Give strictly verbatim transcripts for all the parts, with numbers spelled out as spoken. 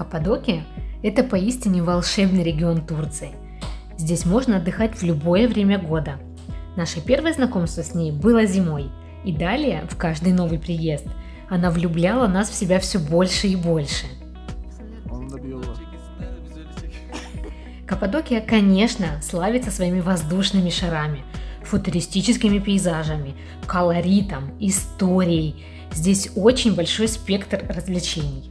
Каппадокия – это поистине волшебный регион Турции. Здесь можно отдыхать в любое время года. Наше первое знакомство с ней было зимой, и далее, в каждый новый приезд, она влюбляла нас в себя все больше и больше. Каппадокия, конечно, славится своими воздушными шарами, футуристическими пейзажами, колоритом, историей. Здесь очень большой спектр развлечений.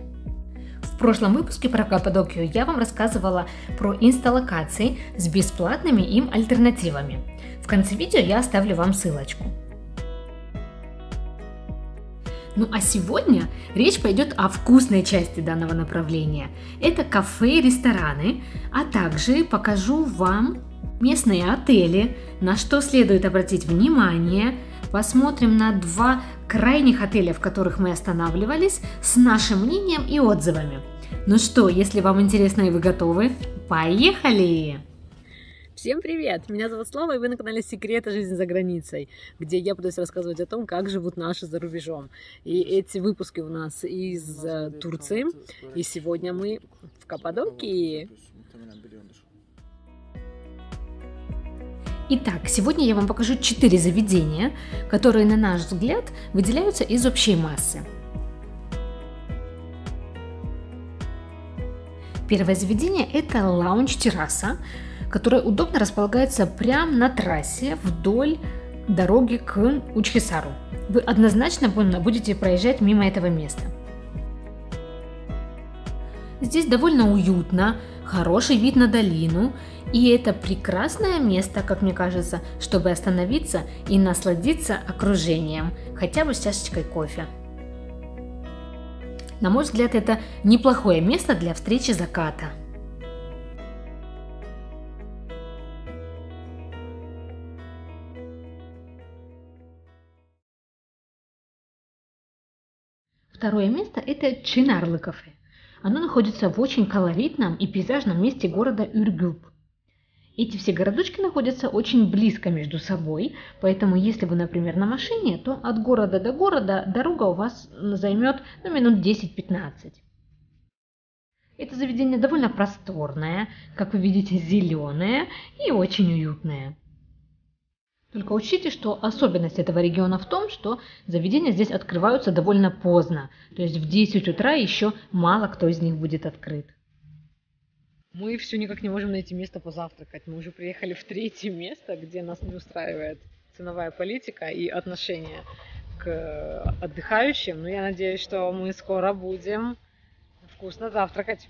В прошлом выпуске про Каппадокию я вам рассказывала про инсталлокации с бесплатными им альтернативами. В конце видео я оставлю вам ссылочку. Ну а сегодня речь пойдет о вкусной части данного направления. Это кафе и рестораны, а также покажу вам местные отели, на что следует обратить внимание. Посмотрим на два крайних отеля, в которых мы останавливались, с нашим мнением и отзывами. Ну что, если вам интересно и вы готовы, поехали! Всем привет! Меня зовут Слава, и вы на канале «Секреты жизни за границей», где я буду рассказывать о том, как живут наши за рубежом. И эти выпуски у нас из Турции, и сегодня мы в Каппадокии. Итак, сегодня я вам покажу четыре заведения, которые, на наш взгляд, выделяются из общей массы. Первое заведение – это лаунж-терраса, которая удобно располагается прямо на трассе вдоль дороги к Учхисару. Вы однозначно будете проезжать мимо этого места. Здесь довольно уютно, хороший вид на долину, и это прекрасное место, как мне кажется, чтобы остановиться и насладиться окружением, хотя бы с чашечкой кофе. На мой взгляд, это неплохое место для встречи заката. Второе место – это Чинарлы кафе. Оно находится в очень колоритном и пейзажном месте города Ургюп. Эти все городочки находятся очень близко между собой, поэтому если вы, например, на машине, то от города до города дорога у вас займет ну, минут десять-пятнадцать. Это заведение довольно просторное, как вы видите, зеленое и очень уютное. Только учтите, что особенность этого региона в том, что заведения здесь открываются довольно поздно. То есть в десять утра еще мало кто из них будет открыт. Мы все никак не можем найти место позавтракать. Мы уже приехали в третье место, где нас не устраивает ценовая политика и отношение к отдыхающим. Но я надеюсь, что мы скоро будем вкусно завтракать.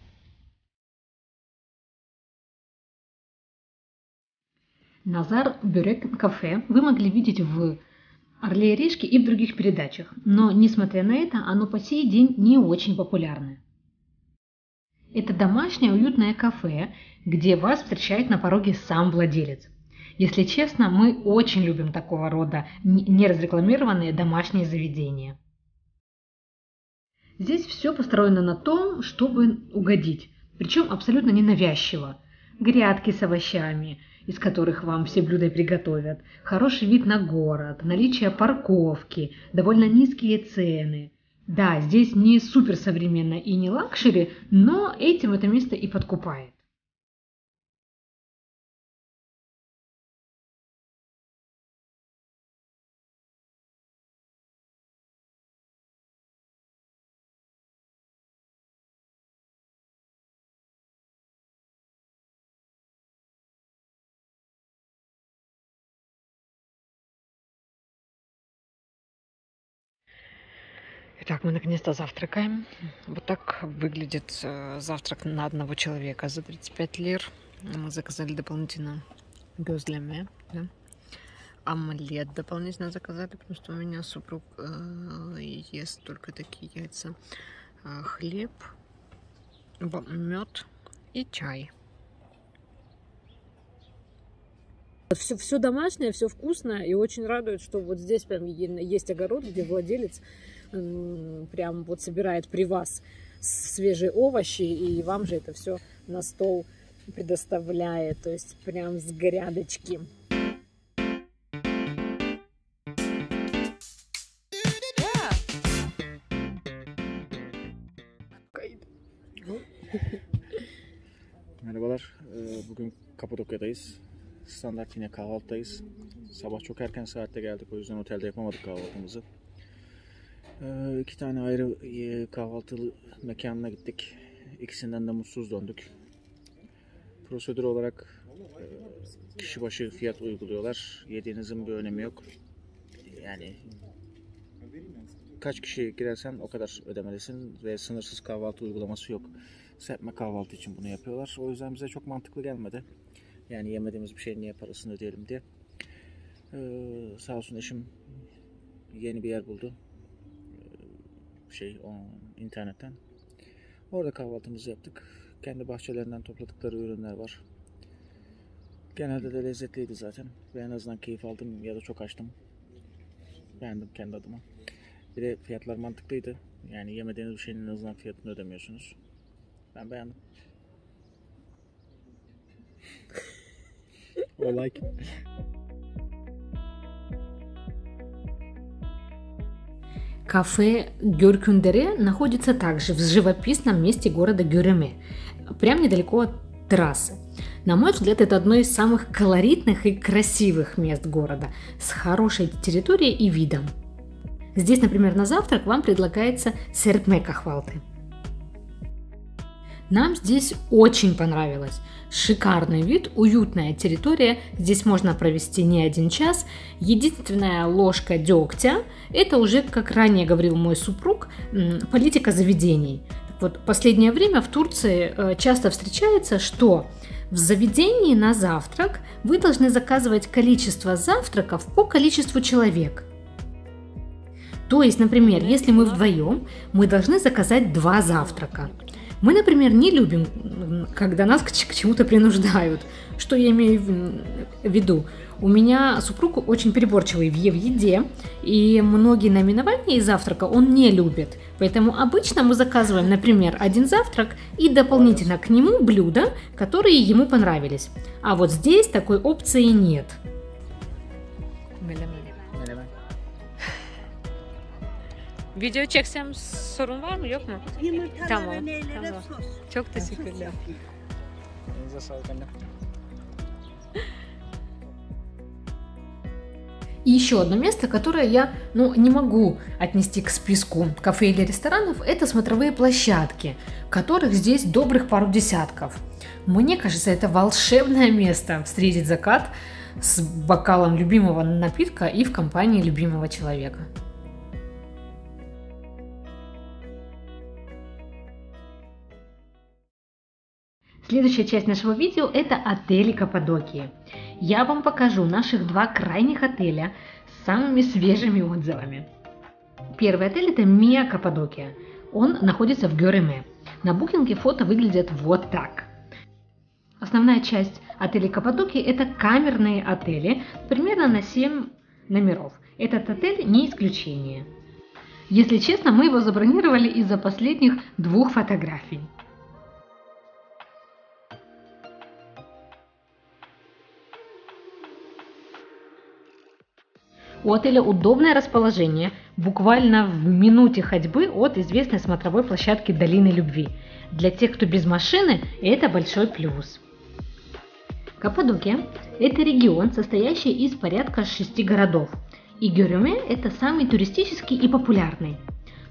Назар Борек Кафе вы могли видеть в «Орле и Решке» и в других передачах, но, несмотря на это, оно по сей день не очень популярное. Это домашнее уютное кафе, где вас встречает на пороге сам владелец. Если честно, мы очень любим такого рода неразрекламированные домашние заведения. Здесь все построено на том, чтобы угодить, причем абсолютно ненавязчиво. Грядки с овощами, из которых вам все блюда приготовят, хороший вид на город, наличие парковки, довольно низкие цены. Да, здесь не супер современно и не лакшери, но этим это место и подкупает. Итак, мы наконец-то завтракаем. Вот так выглядит завтрак на одного человека за тридцать пять лир. Мы заказали дополнительно гёреме, да? Омлет дополнительно заказали, потому что у меня супруг э, ест только такие яйца, э, хлеб, мед и чай. Все, все домашнее, все вкусное, и очень радует, что вот здесь прям есть огород, где владелец прям вот собирает при вас свежие овощи, и вам же это все на стол предоставляет, то есть прям с грядочки. Merhabalar, bugün Kapadokya'dayız. Standart yine kahvaltıdayız. Sabah çok erken saatte geldik, o yüzden otelde yapamadık kahvaltımızı. İki tane ayrı kahvaltılı mekanına gittik. İkisinden de mutsuz döndük. Prosedür olarak kişi başı fiyat uyguluyorlar. Yediğinizin bir önemi yok. Yani kaç kişi girersen o kadar ödemelisin ve sınırsız kahvaltı uygulaması yok. Serpme kahvaltı için bunu yapıyorlar. O yüzden bize çok mantıklı gelmedi. Yani yemediğimiz bir şey niye parasını ödeyelim diye. Ee, sağ olsun eşim yeni bir yer buldu. Ee, şey o, internetten. Orada kahvaltımızı yaptık. Kendi bahçelerinden topladıkları ürünler var. Genelde de lezzetliydi zaten. Ve en azından keyif aldım ya da çok açtım. Beğendim kendi adıma. Bir de fiyatlar mantıklıydı. Yani yemediğiniz bir şeyin en azından fiyatını ödemiyorsunuz. Ben beğendim. I like it. Кафе Гёркюндере находится также в живописном месте города Гёреме, прям недалеко от трассы. На мой взгляд, это одно из самых колоритных и красивых мест города, с хорошей территорией и видом. Здесь, например, на завтрак вам предлагается серпме кахвалты. Нам здесь очень понравилось. Шикарный вид, уютная территория, здесь можно провести не один час. Единственная ложка дегтя, это уже, как ранее говорил мой супруг, политика заведений. Вот последнее время в Турции часто встречается, что в заведении на завтрак вы должны заказывать количество завтраков по количеству человек. То есть, например, если мы вдвоем, мы должны заказать два завтрака. Мы, например, не любим, когда нас к чему-то принуждают. Что я имею в виду? У меня супруг очень переборчивый в еде, и многие наименования из завтрака он не любит. Поэтому обычно мы заказываем, например, один завтрак и дополнительно к нему блюда, которые ему понравились. А вот здесь такой опции нет. Video çeksem sorun var mı, yok mu? Tamam, tamam. Çok teşekkürler. Elinize sağlık anne. И еще одно место, которое я ну, не могу отнести к списку кафе или ресторанов, это смотровые площадки, которых здесь добрых пару десятков. Мне кажется, это волшебное место встретить закат с бокалом любимого напитка и в компании любимого человека. Следующая часть нашего видео – это отели Каппадокии. Я вам покажу наших два крайних отеля с самыми свежими отзывами. Первый отель – это Mia Cappadocia. Он находится в Гёреме. На букинге фото выглядят вот так. Основная часть отелей Каппадокии – это камерные отели, примерно на семь номеров. Этот отель не исключение. Если честно, мы его забронировали из-за последних двух фотографий. У отеля удобное расположение, буквально в минуте ходьбы от известной смотровой площадки Долины Любви. Для тех, кто без машины, это большой плюс. Каппадокия – это регион, состоящий из порядка шести городов. И Гёреме – это самый туристический и популярный.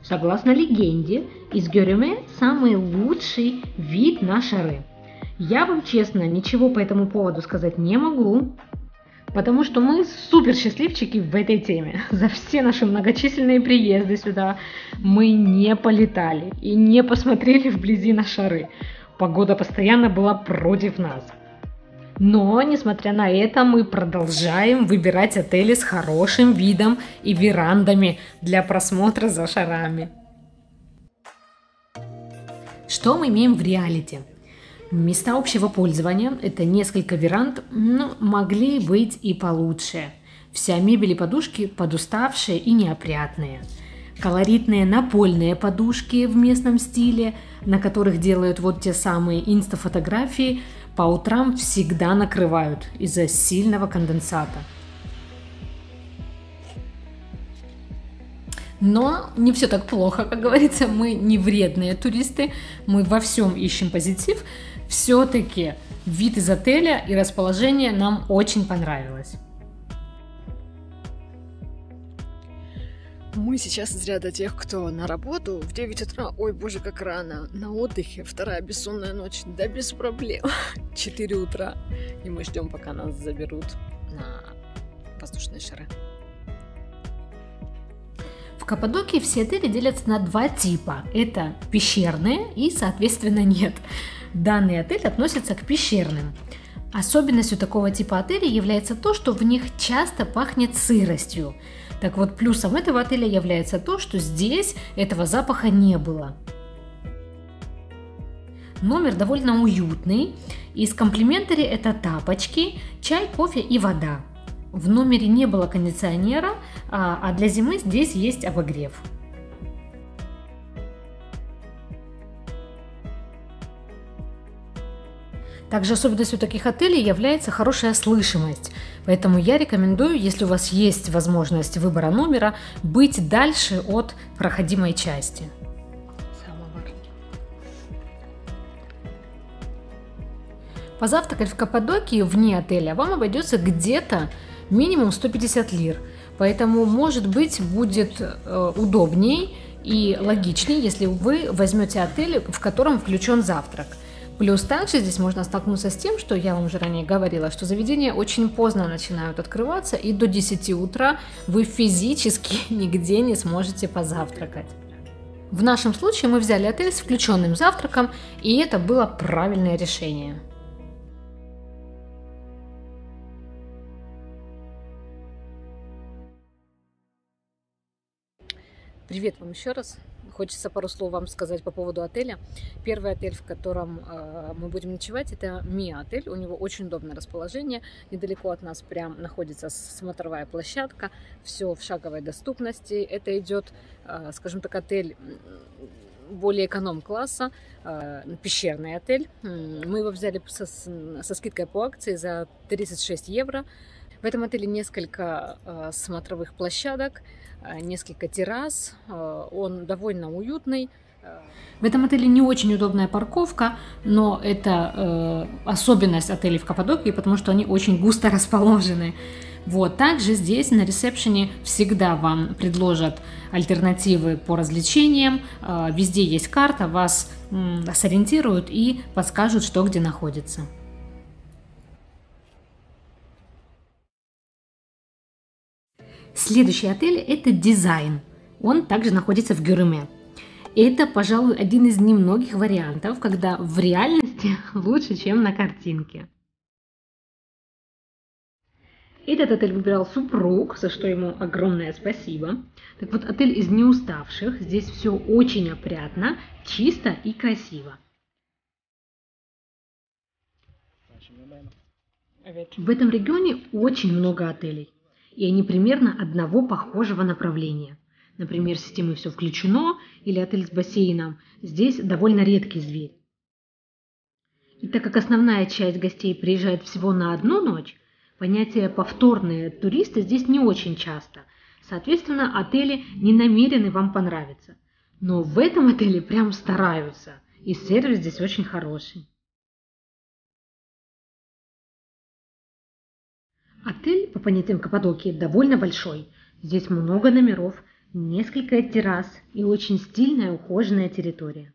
Согласно легенде, из Гёреме самый лучший вид на шары. Я вам честно ничего по этому поводу сказать не могу. Потому что мы супер счастливчики в этой теме. За все наши многочисленные приезды сюда мы не полетали и не посмотрели вблизи на шары. Погода постоянно была против нас. Но, несмотря на это, мы продолжаем выбирать отели с хорошим видом и верандами для просмотра за шарами. Что мы имеем в реалити? Места общего пользования, это несколько веранд, но могли быть и получше. Вся мебель и подушки подуставшие и неопрятные. Колоритные напольные подушки в местном стиле, на которых делают вот те самые инстафотографии, по утрам всегда накрывают из-за сильного конденсата. Но не все так плохо, как говорится, мы не вредные туристы, мы во всем ищем позитив. Все-таки вид из отеля и расположение нам очень понравилось. Мы сейчас из ряда тех, кто на работу в девять утра, ой боже, как рано, на отдыхе, вторая бессонная ночь, да без проблем, четыре утра, и мы ждем, пока нас заберут на воздушные шары. В Каппадокии все отели делятся на два типа, это пещерные и, соответственно, нет. Данный отель относится к пещерным. Особенностью такого типа отелей является то, что в них часто пахнет сыростью. Так вот, плюсом этого отеля является то, что здесь этого запаха не было. Номер довольно уютный. Из комплиментари это тапочки, чай, кофе и вода. В номере не было кондиционера, а для зимы здесь есть обогрев. Также особенностью таких отелей является хорошая слышимость, поэтому я рекомендую, если у вас есть возможность выбора номера, быть дальше от проходимой части. Позавтракать в Каппадокии вне отеля вам обойдется где-то минимум сто пятьдесят лир, поэтому, может быть, будет удобней и логичней, если вы возьмете отель, в котором включен завтрак. Плюс также здесь можно столкнуться с тем, что я вам уже ранее говорила, что заведения очень поздно начинают открываться, и до десяти утра вы физически нигде не сможете позавтракать. В нашем случае мы взяли отель с включенным завтраком, и это было правильное решение. Привет вам еще раз. Хочется пару слов вам сказать по поводу отеля. Первый отель, в котором э, мы будем ночевать, это Mia отель. У него очень удобное расположение. Недалеко от нас прям находится смотровая площадка. Все в шаговой доступности. Это идет, э, скажем так, отель более эконом-класса, э, пещерный отель. Мы его взяли со, со скидкой по акции за тридцать шесть евро. В этом отеле несколько э, смотровых площадок, э, несколько террас, э, он довольно уютный. В этом отеле не очень удобная парковка, но это э, особенность отелей в Каппадокии, потому что они очень густо расположены. Вот. Также здесь на ресепшене всегда вам предложат альтернативы по развлечениям, э, везде есть карта, вас э, сориентируют и подскажут, что где находится. Следующий отель – это Design. Он также находится в Гёреме. Это, пожалуй, один из немногих вариантов, когда в реальности лучше, чем на картинке. Этот отель выбирал супруг, за что ему огромное спасибо. Так вот, отель из неуставших. Здесь все очень опрятно, чисто и красиво. В этом регионе очень много отелей. И они примерно одного похожего направления. Например, с системой «Все включено» или отель с бассейном. Здесь довольно редкий зверь. И так как основная часть гостей приезжает всего на одну ночь, понятие «повторные туристы» здесь не очень часто. Соответственно, отели не намерены вам понравиться. Но в этом отеле прям стараются. И сервис здесь очень хороший. Отель, по понятиям Каппадокии, довольно большой. Здесь много номеров, несколько террас и очень стильная ухоженная территория.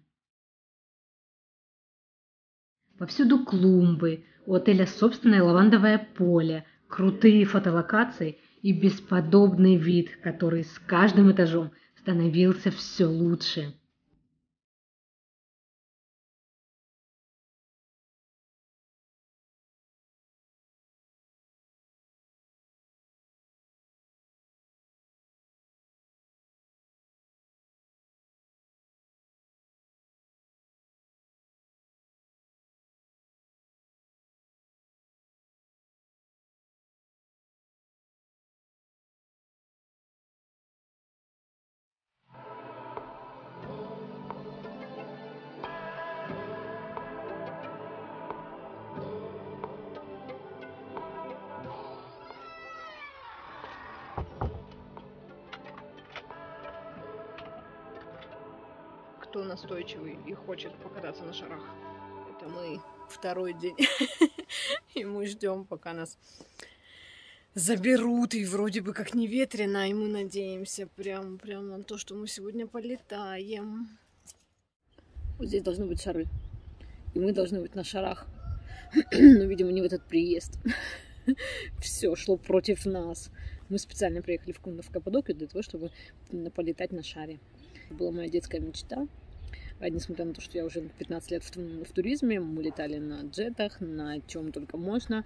Повсюду клумбы, у отеля собственное лавандовое поле, крутые фотолокации и бесподобный вид, который с каждым этажом становился все лучше. кто настойчивый и хочет покататься на шарах. Это мы второй день. И мы ждем, пока нас заберут. И вроде бы как не ветрено, и мы надеемся прям, прям на то, что мы сегодня полетаем. Вот здесь должны быть шары. И мы должны быть на шарах. Но, видимо, не в этот приезд. Все шло против нас. Мы специально приехали в Каппадокию для того, чтобы полетать на шаре. Это была моя детская мечта. А несмотря на то, что я уже пятнадцать лет в, в туризме, мы летали на джетах, на чем только можно.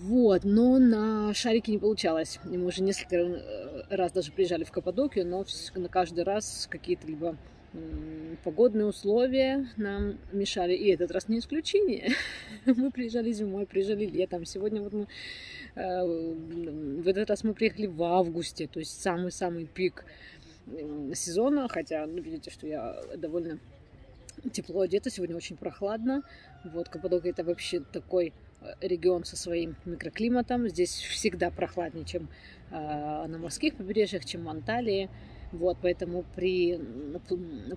Вот, но на шарике не получалось. И мы уже несколько раз даже приезжали в Каппадокию, но на каждый раз какие-то либо погодные условия нам мешали, и этот раз не исключение. Мы приезжали зимой, приезжали летом. Сегодня вот мы в этот раз мы приехали в августе, то есть самый-самый пик сезона. Хотя, ну, видите, что я довольно тепло одета, сегодня очень прохладно. Вот Каппадокия — это вообще такой регион со своим микроклиматом. Здесь всегда прохладнее, чем на морских побережьях, чем в Анталии. Вот, поэтому при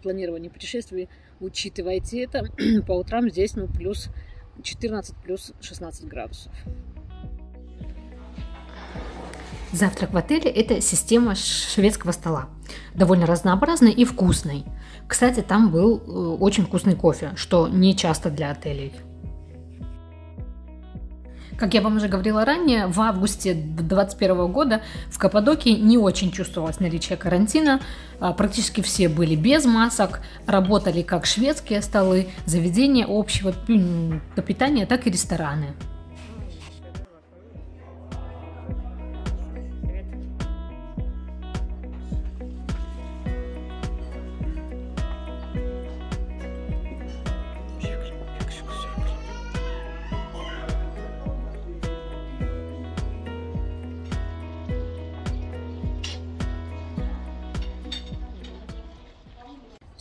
планировании путешествий учитывайте это. По утрам здесь ну, плюс четырнадцать, плюс шестнадцать градусов. Завтрак в отеле – это система шведского стола. Довольно разнообразный и вкусный. Кстати, там был очень вкусный кофе, что не часто для отелей. Как я вам уже говорила ранее, в августе две тысячи двадцать первого года в Каппадокии не очень чувствовалось наличие карантина. Практически все были без масок, работали как шведские столы, заведения общего питания, так и рестораны.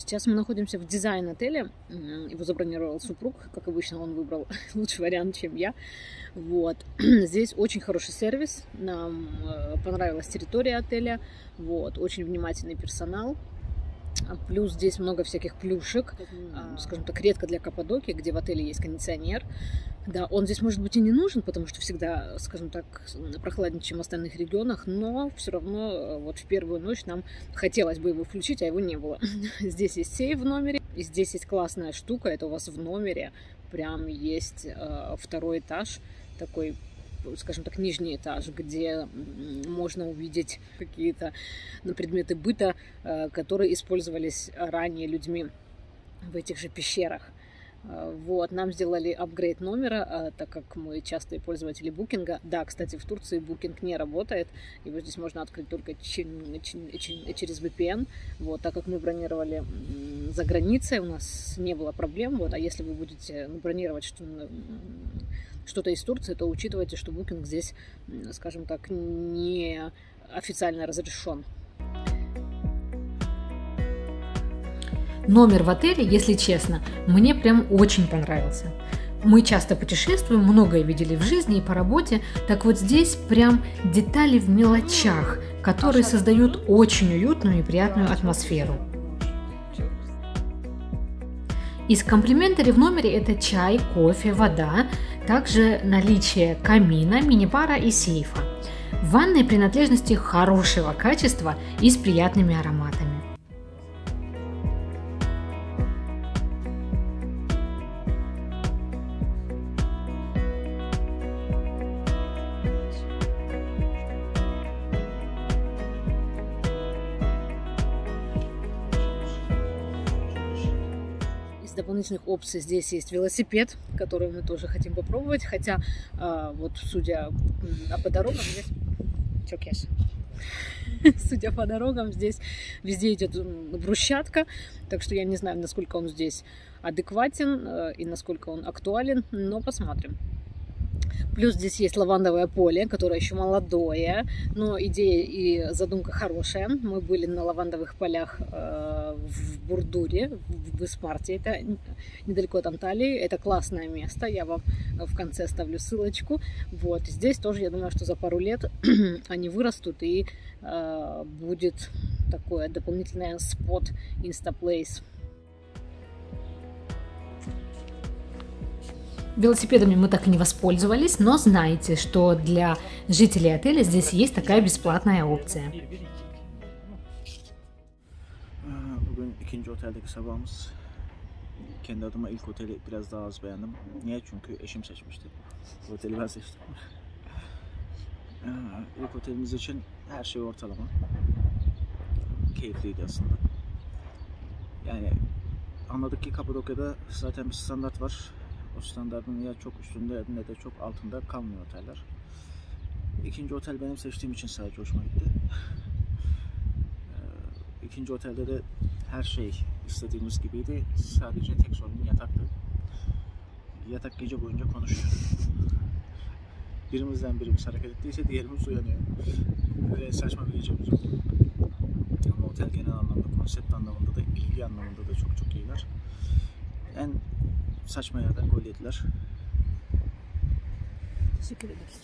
Сейчас мы находимся в дизайн-отеле, его забронировал супруг, как обычно он выбрал лучший вариант, чем я. Вот. Здесь очень хороший сервис, нам понравилась территория отеля, вот. Очень внимательный персонал, плюс здесь много всяких плюшек, скажем так, редко для Каппадокии, где в отеле есть кондиционер. Да, он здесь, может быть, и не нужен, потому что всегда, скажем так, прохладнее, чем в остальных регионах, но все равно вот в первую ночь нам хотелось бы его включить, а его не было. Здесь есть сейф в номере, и здесь есть классная штука, это у вас в номере прям есть э, второй этаж, такой, скажем так, нижний этаж, где можно увидеть какие-то ну, предметы быта, э, которые использовались ранее людьми в этих же пещерах. Вот, нам сделали апгрейд номера, так как мы частые пользователи букинга. Да, кстати, в Турции букинг не работает, его здесь можно открыть только через ви пи эн. Вот, так как мы бронировали за границей, у нас не было проблем. Вот, а если вы будете бронировать что-то из Турции, то учитывайте, что букинг здесь, скажем так, не официально разрешен. Номер в отеле, если честно, мне прям очень понравился. Мы часто путешествуем, многое видели в жизни и по работе, так вот здесь прям детали в мелочах, которые создают очень уютную и приятную атмосферу. Из комплиментари в номере это чай, кофе, вода, также наличие камина, мини-бара и сейфа. Ванные принадлежности хорошего качества и с приятными ароматами. Дополнительных опций здесь есть велосипед, который мы тоже хотим попробовать, хотя э, вот судя по дорогам здесь, чё, кеш? судя по дорогам здесь везде идет брусчатка, так что я не знаю, насколько он здесь адекватен э, и насколько он актуален, но посмотрим. Плюс здесь есть лавандовое поле, которое еще молодое, но идея и задумка хорошая. Мы были на лавандовых полях в Бурдуре, в Испарте, это недалеко от Анталии. Это классное место, я вам в конце ставлю ссылочку. Вот. Здесь тоже, я думаю, что за пару лет они вырастут и будет такое дополнительное спот, инстаплейс. Велосипедами мы так и не воспользовались, но знайте, что для жителей отеля здесь есть такая бесплатная опция. O standartın ya çok üstünde ne de çok altında kalmıyor oteller. İkinci otel benim seçtiğim için sadece hoşuma gitti. İkinci otelde de her şey istediğimiz gibiydi. Sadece tek sorun yataktı. Yatak gece boyunca konuşuyor. Birimizden birimiz hareket ettiyse diğerimiz uyanıyor. Böyle saçma bir gecemiz oldu. Ama otel genel anlamda, konsept anlamında da, ilgi anlamında da çok çok iyiler. En saçma yerden gol yediler. Teşekkür ederiz.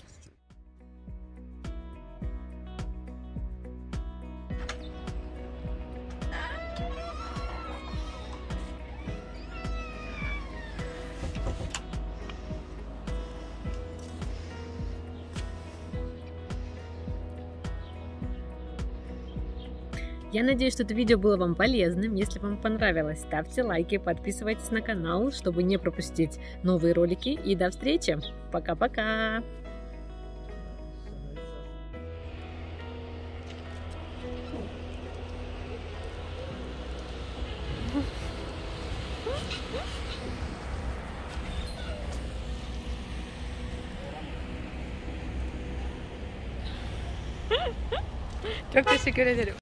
Я надеюсь, что это видео было вам полезным. Если вам понравилось, ставьте лайки, подписывайтесь на канал, чтобы не пропустить новые ролики. И до встречи! Пока-пока! Как ты секретарь?